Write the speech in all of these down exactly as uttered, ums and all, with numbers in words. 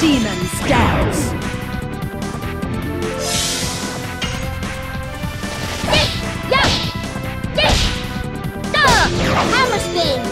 die. Demon scouts. Hammer spin.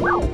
You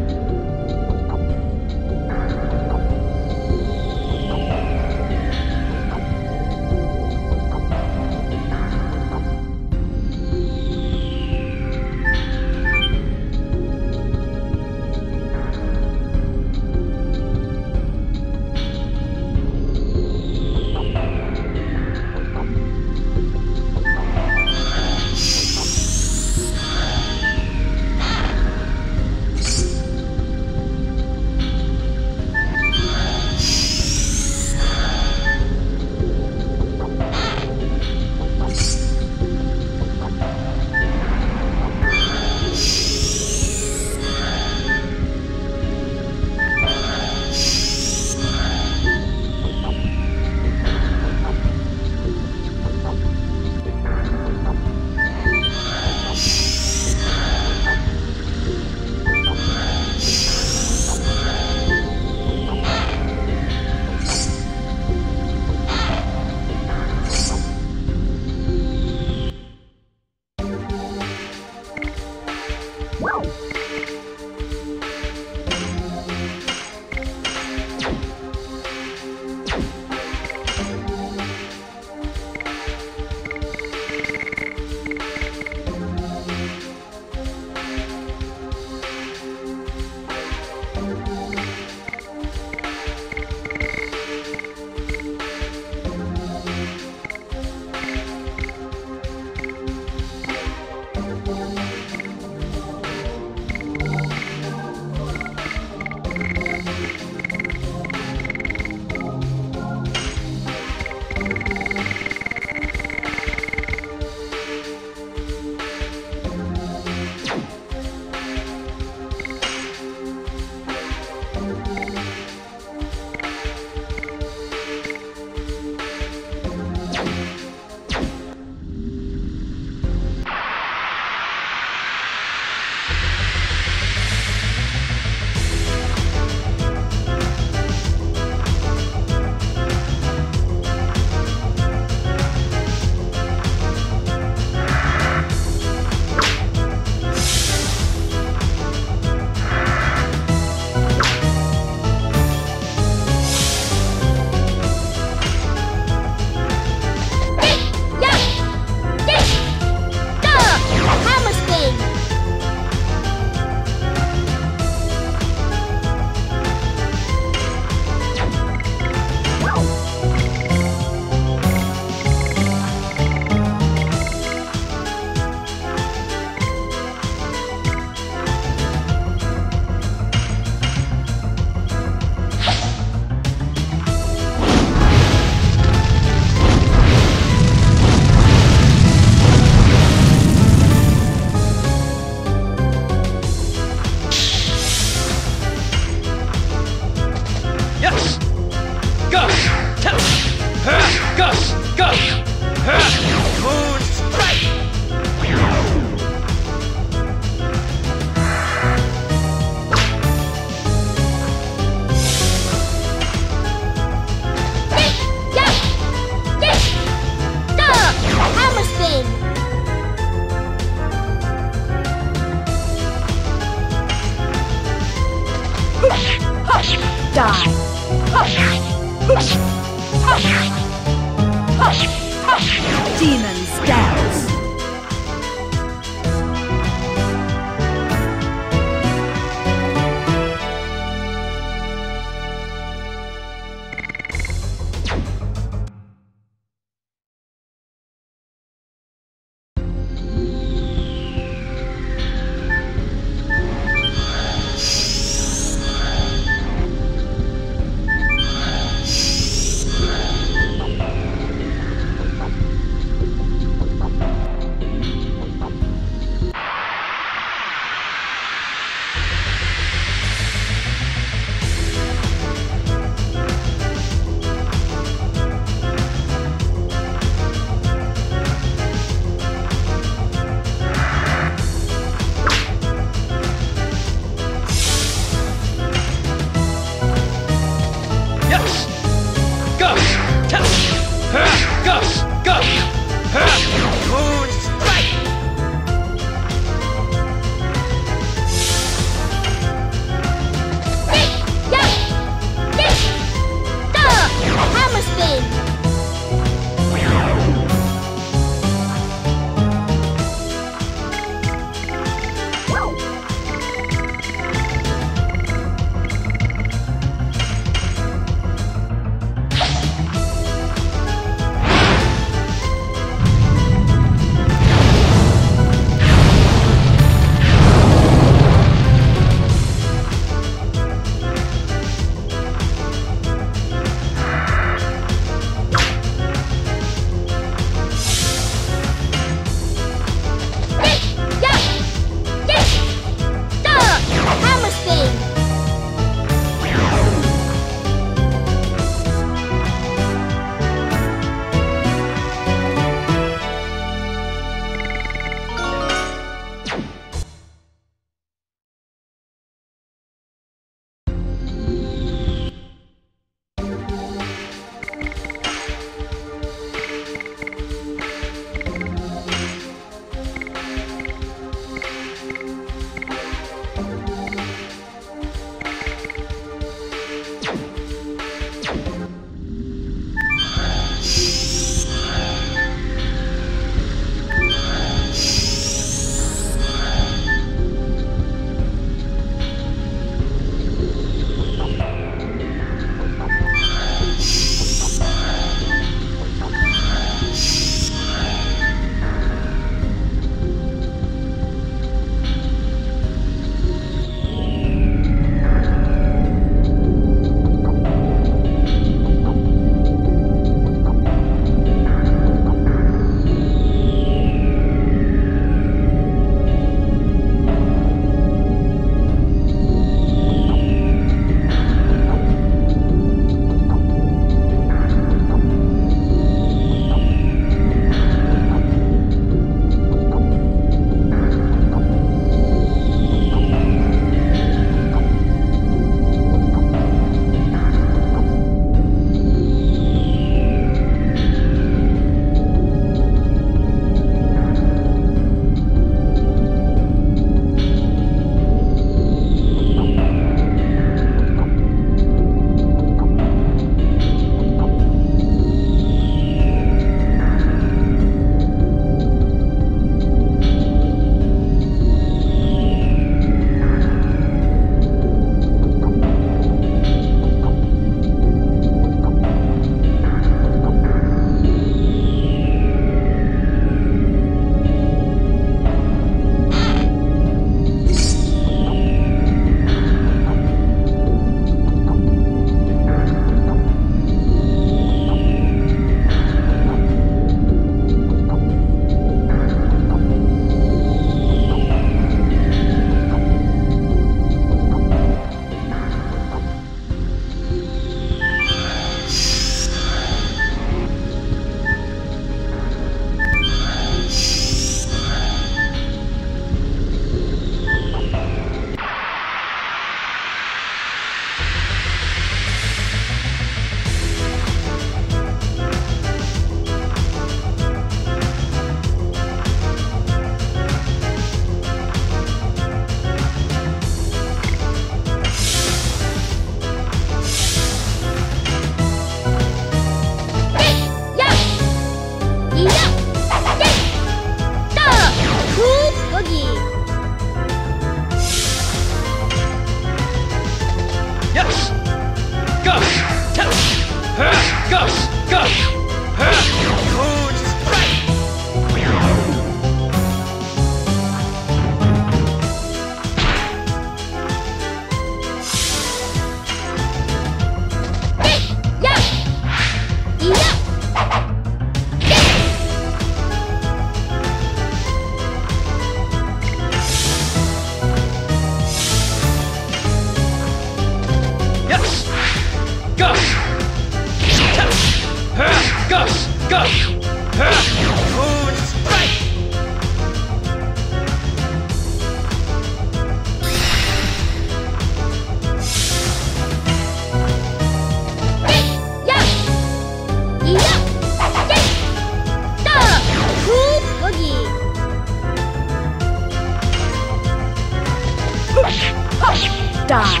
die.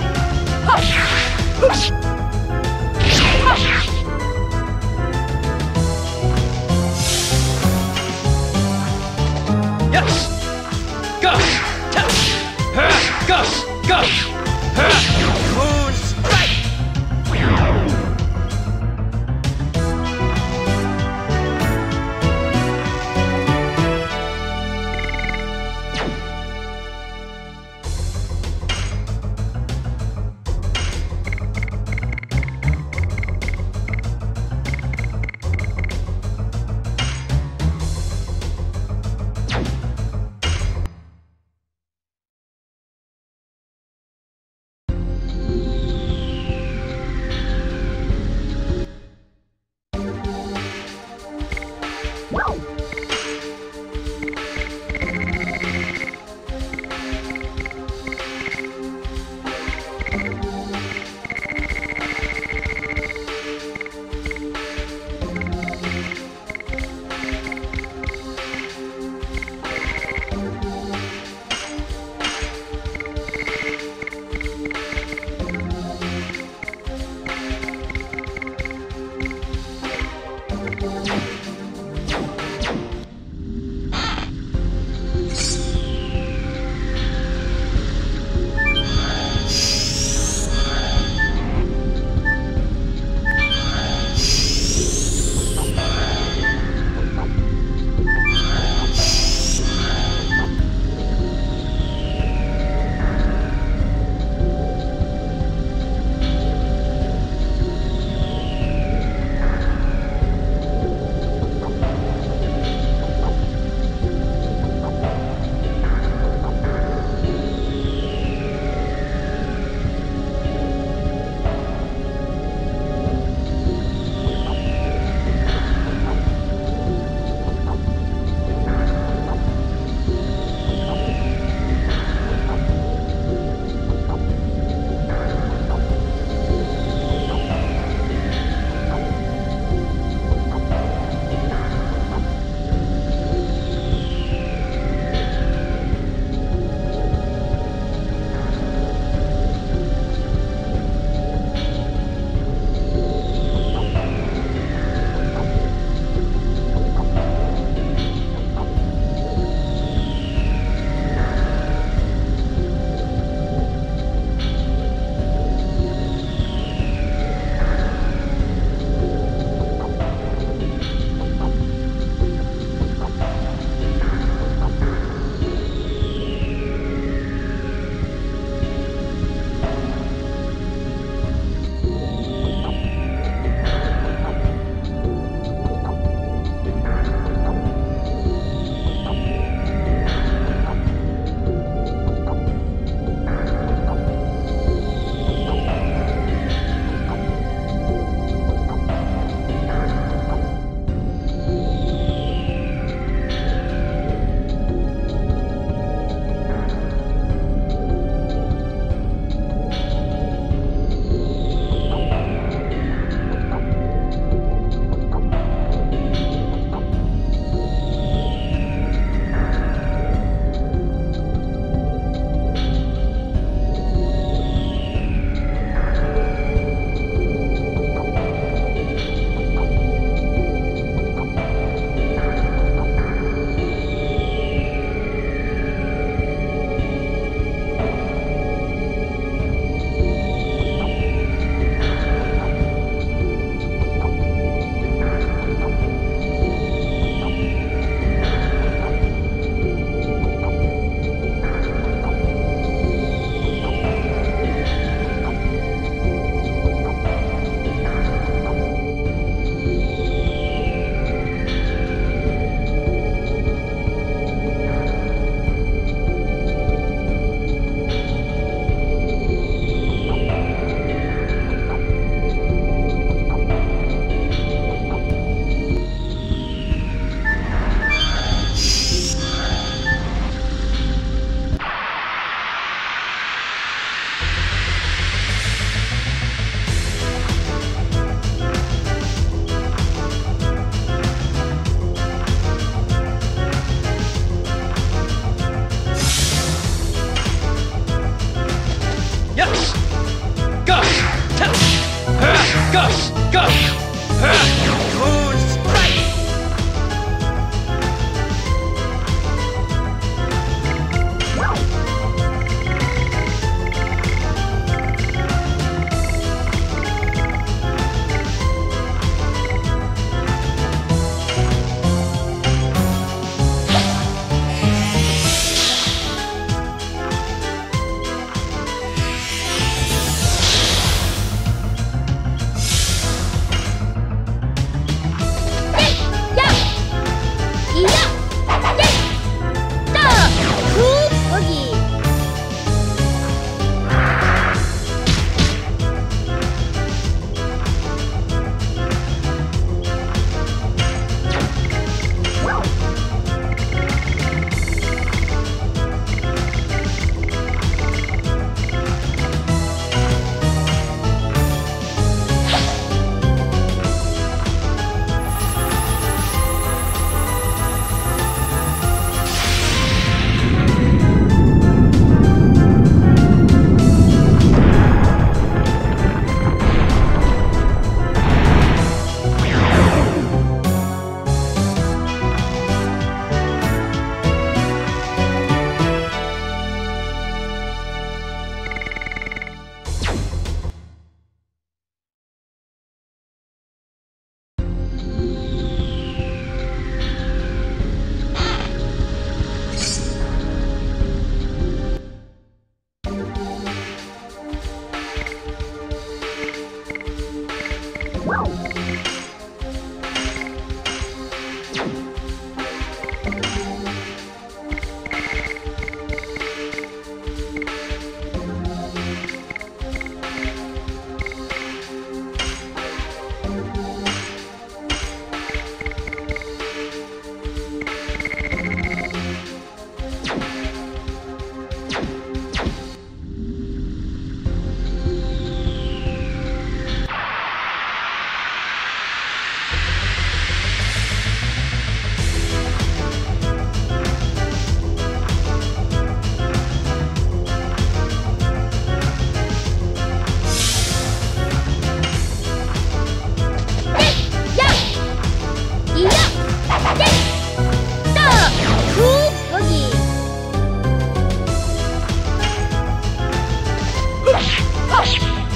Yes! Go! Go! Go! Moon strike!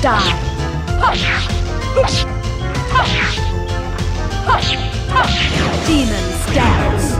die. Demon stabs.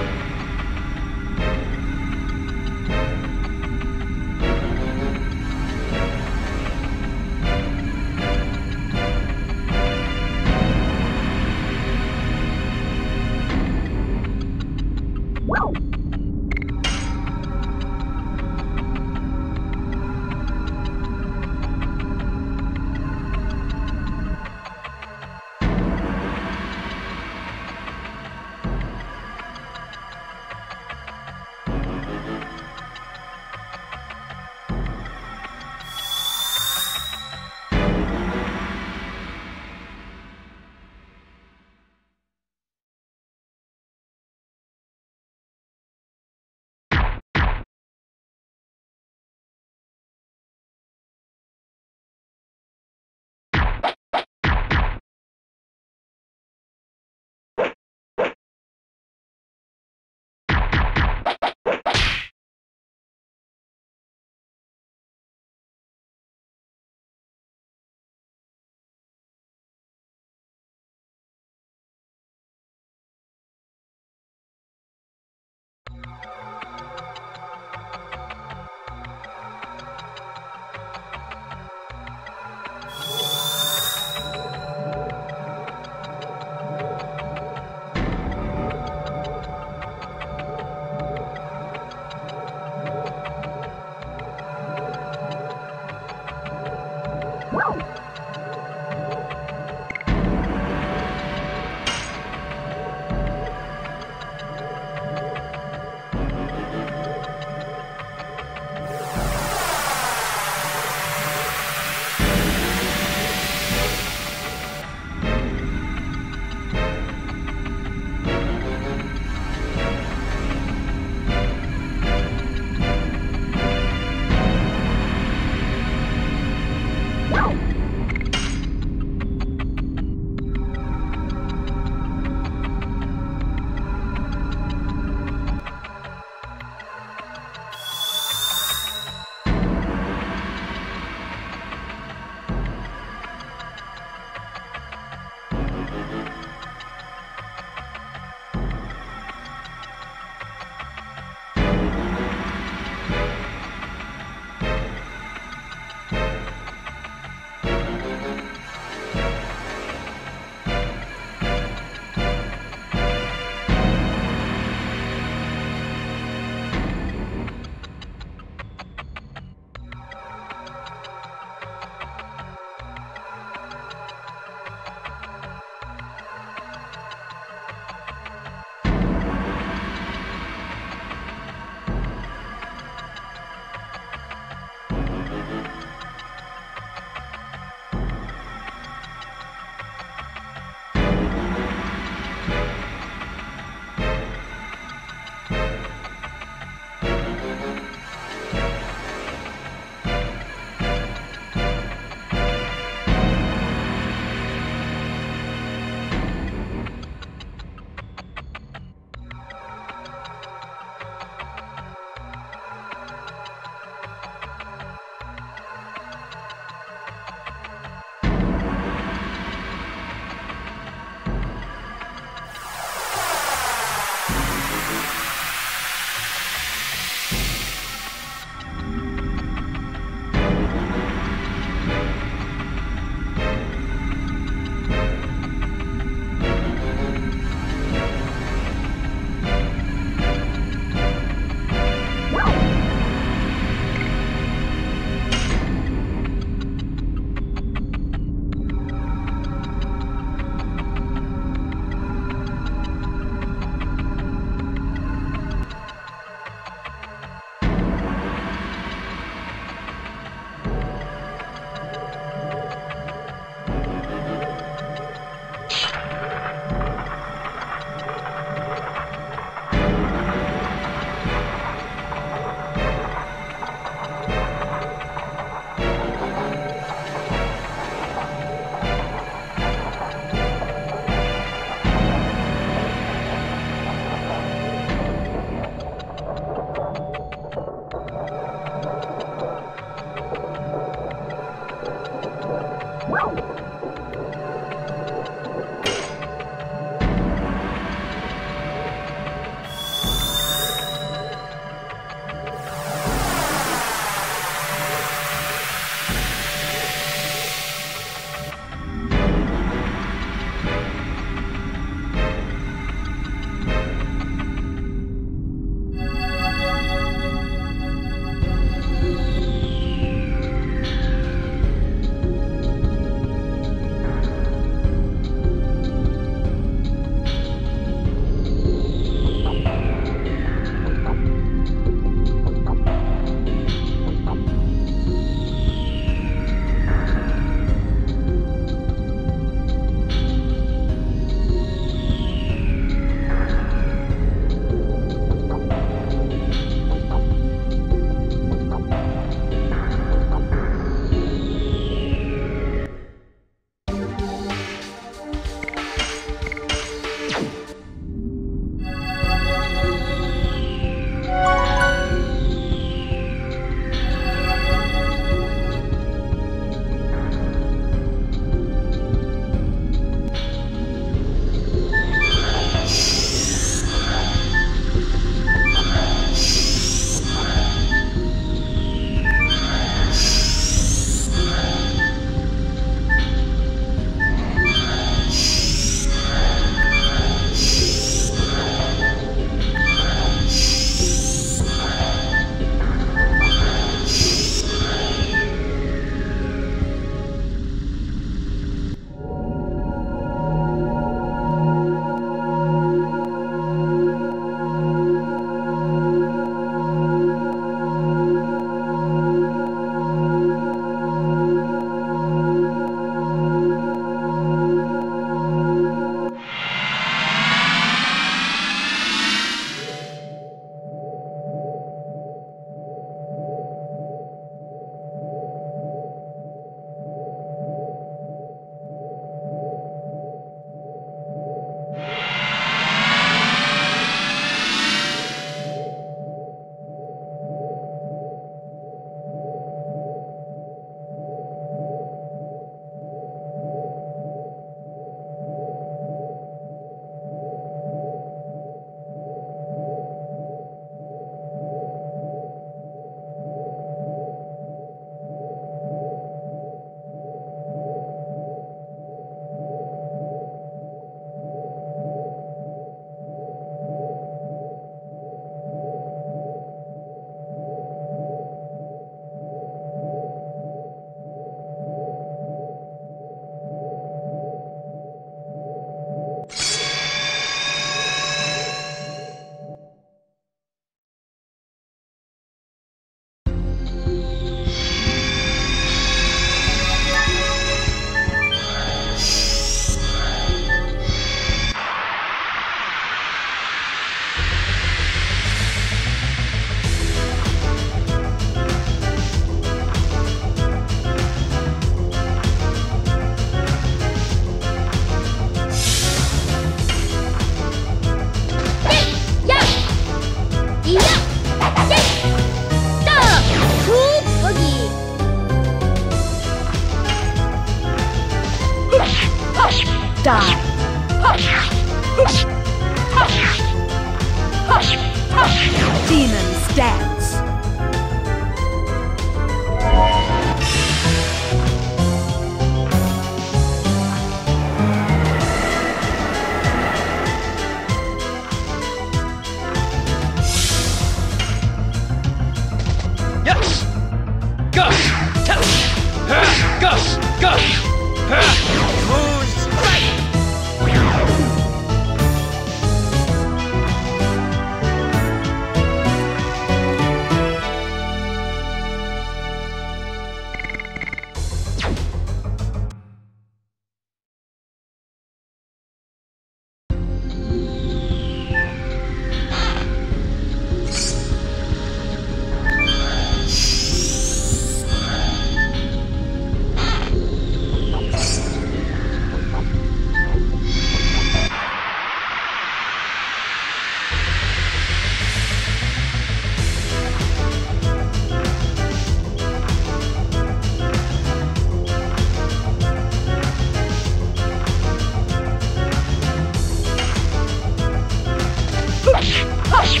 Die.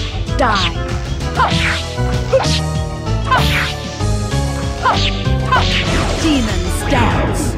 Demons dance.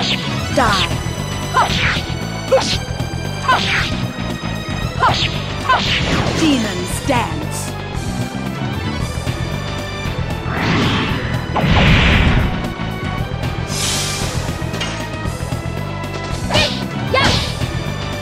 Die. Demons dance. Demons dance. Demons dance. Die.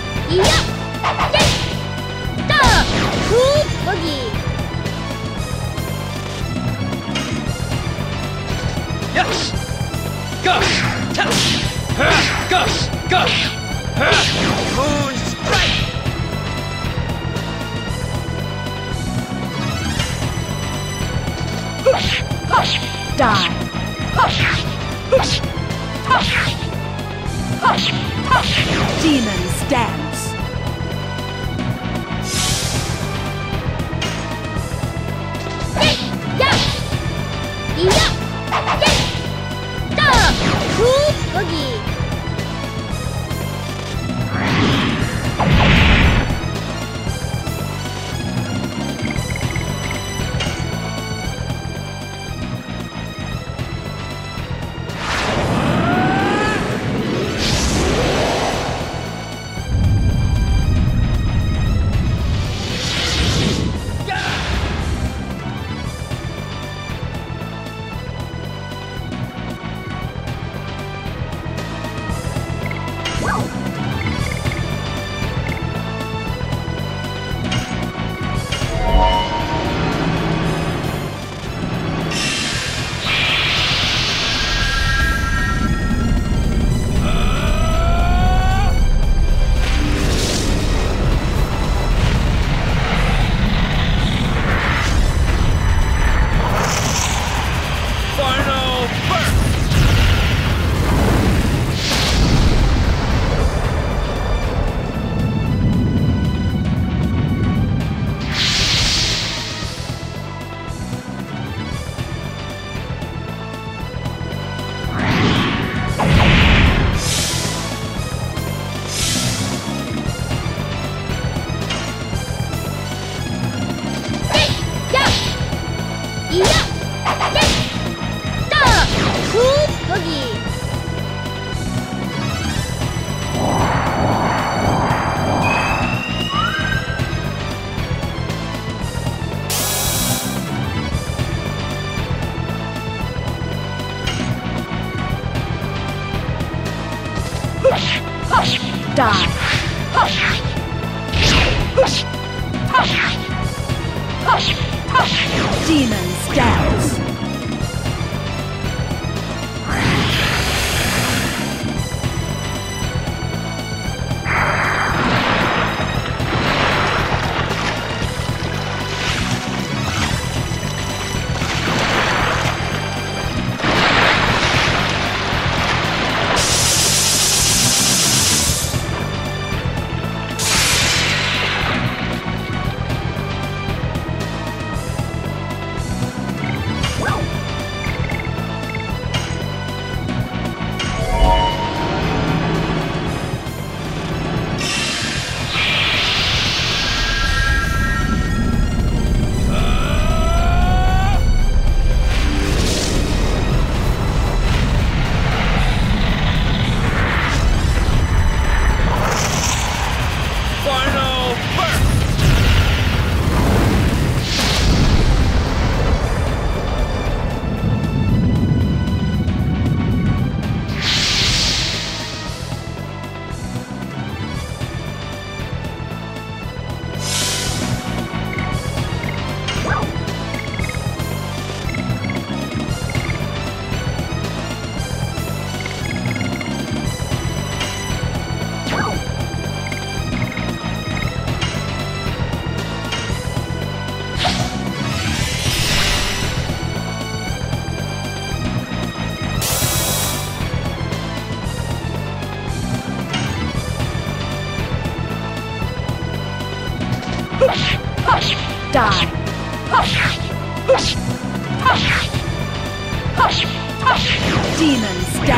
Demons dance.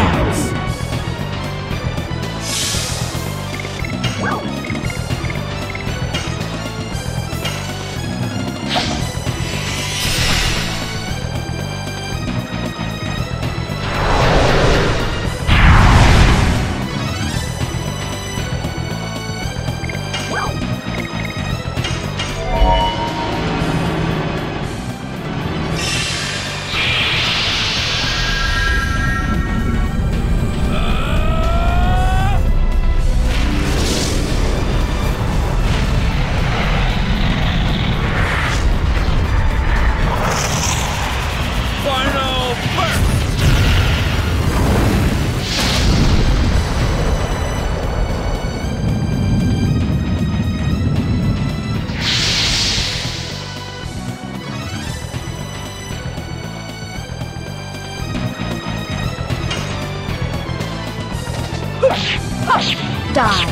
Die.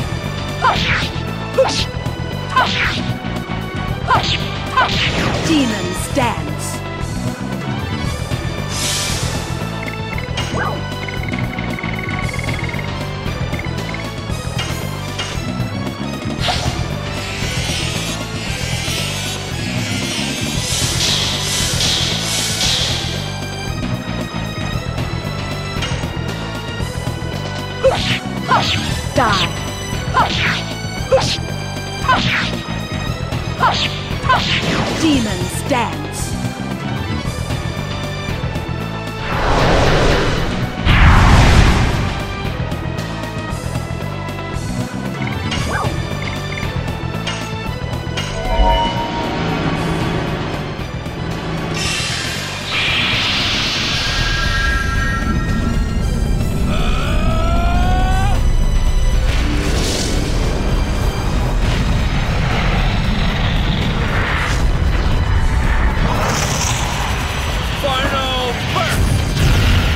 Demons dance. Demons dance. Die.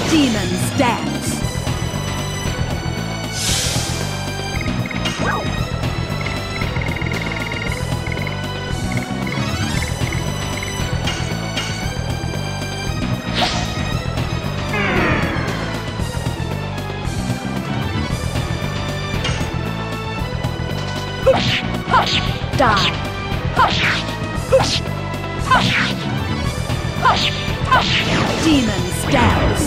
Demons dance. Die. Demons dance.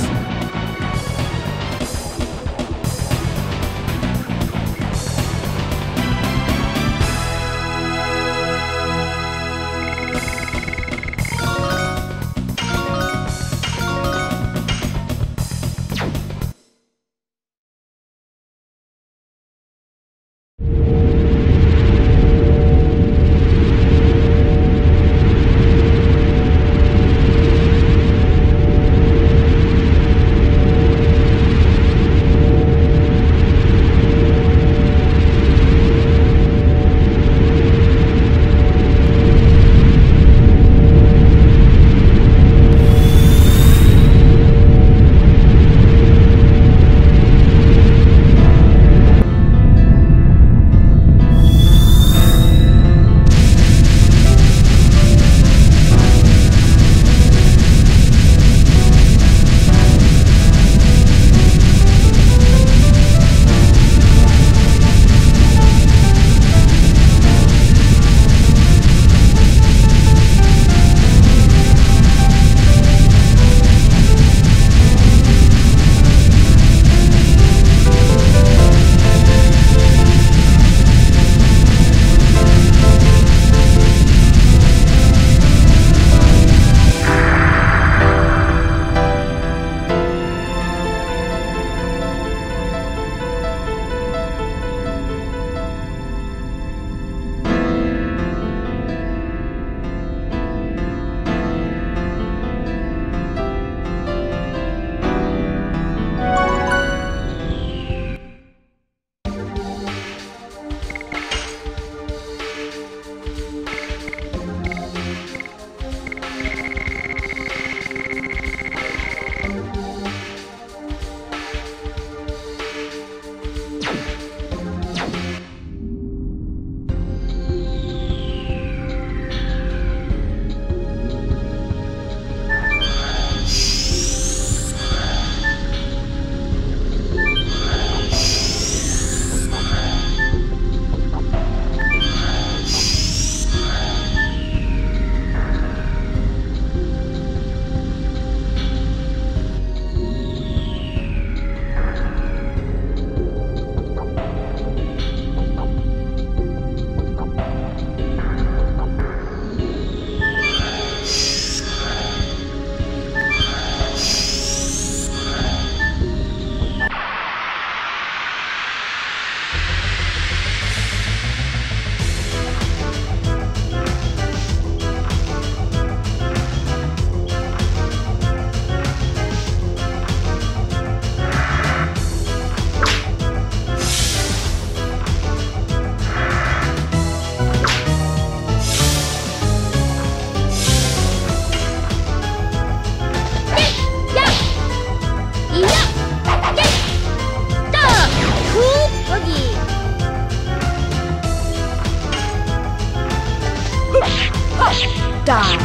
die.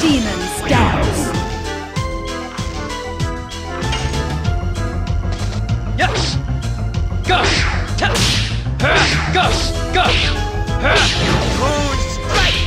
Demon Scouts. Yes. Gosh. Gosh. Gosh. Moon Strike.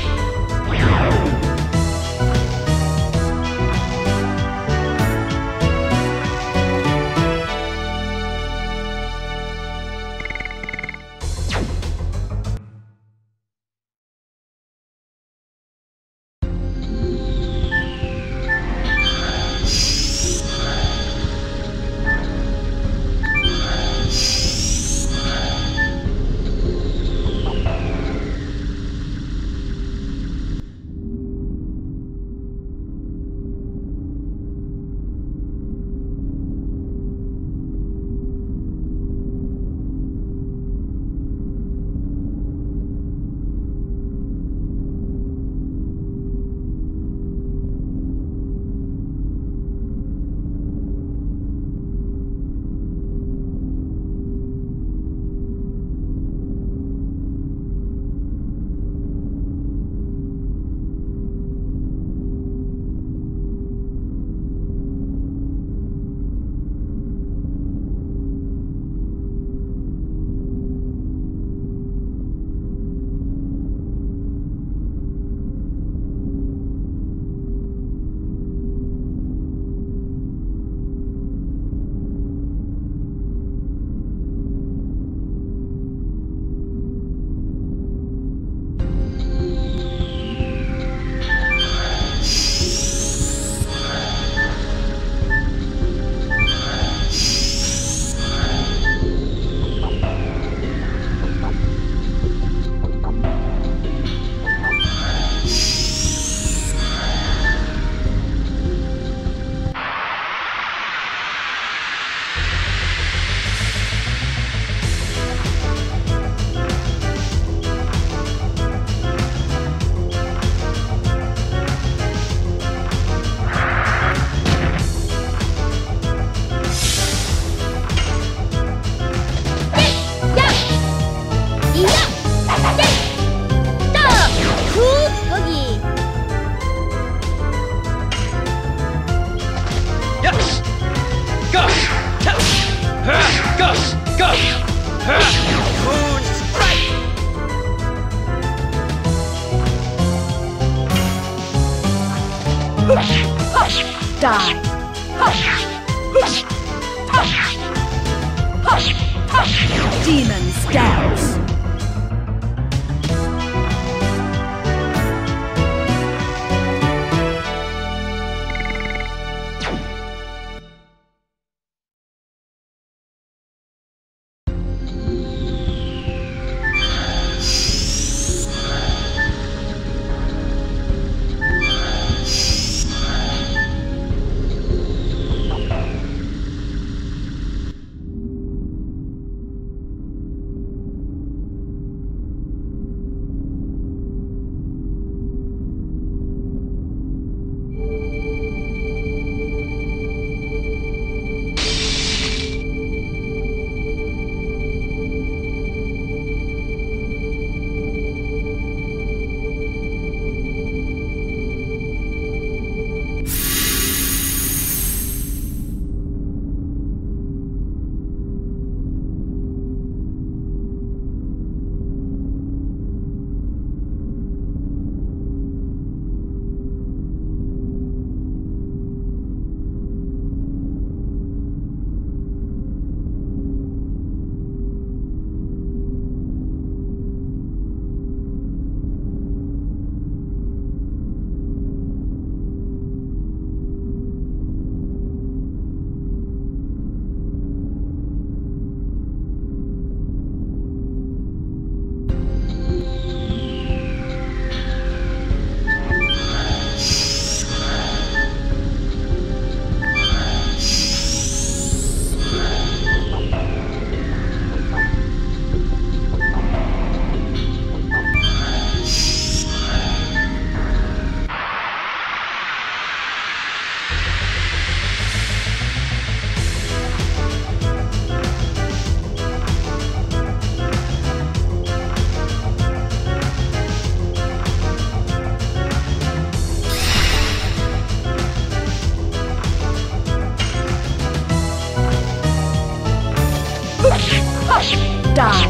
die.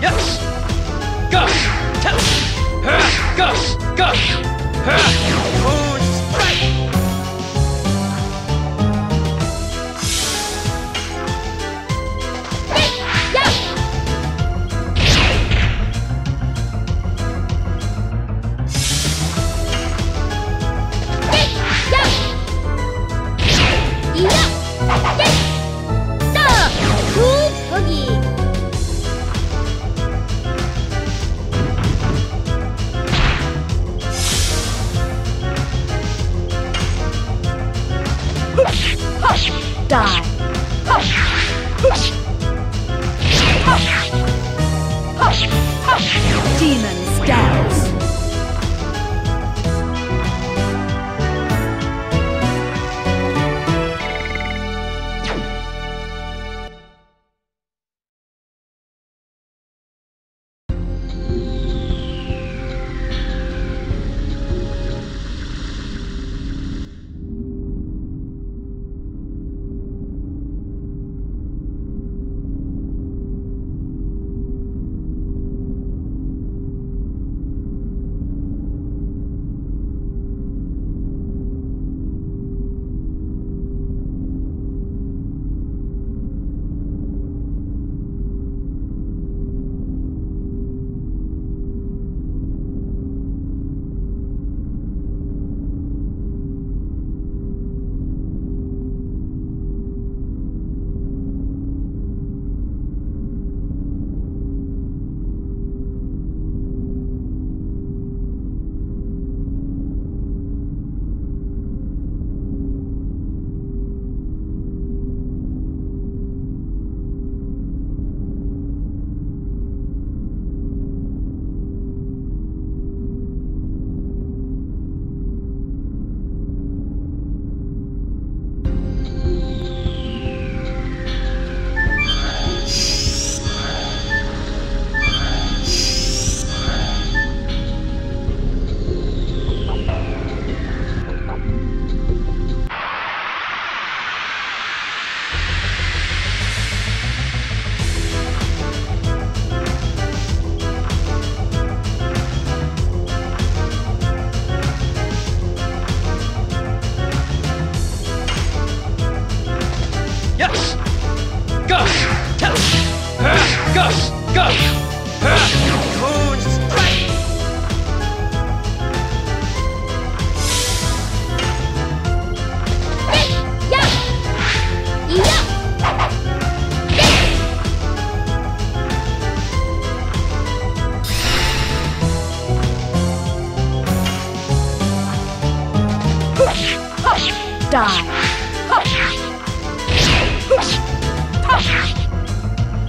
Yes! Go! Go! Go! Moon die.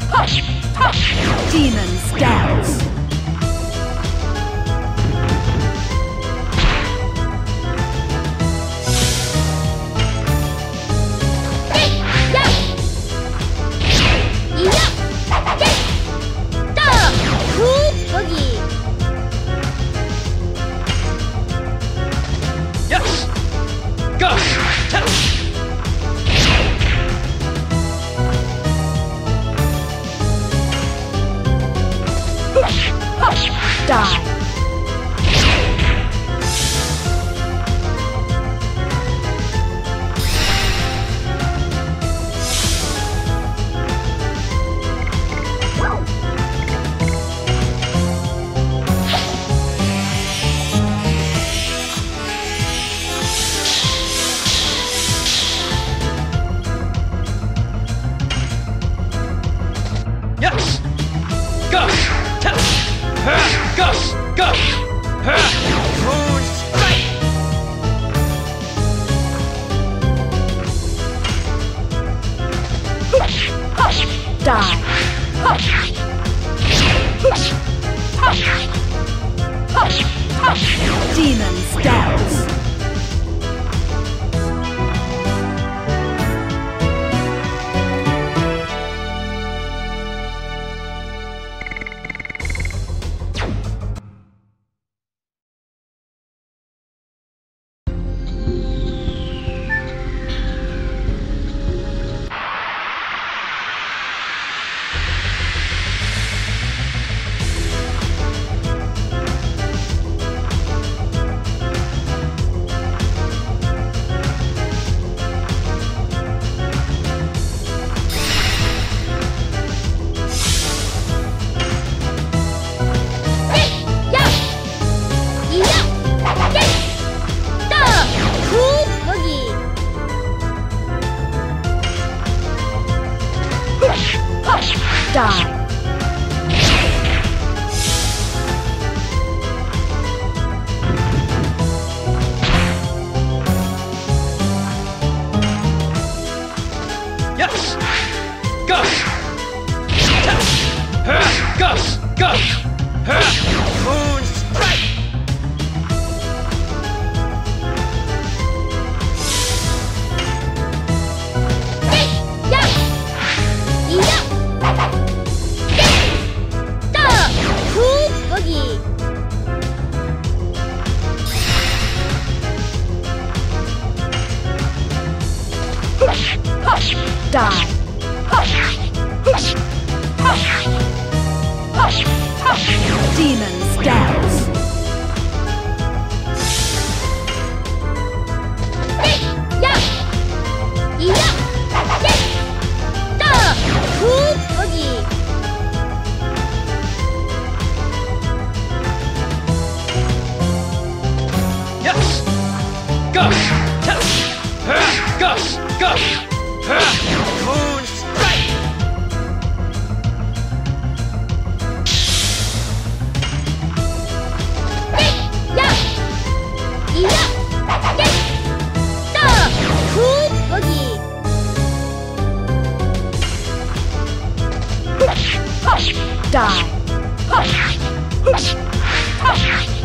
Demon stabs. Die. Demon scouts. Yes. Go. Die. Yes! Go! Tell her! Go! Go! Her! Moon strike! Die! Demon scouts! die.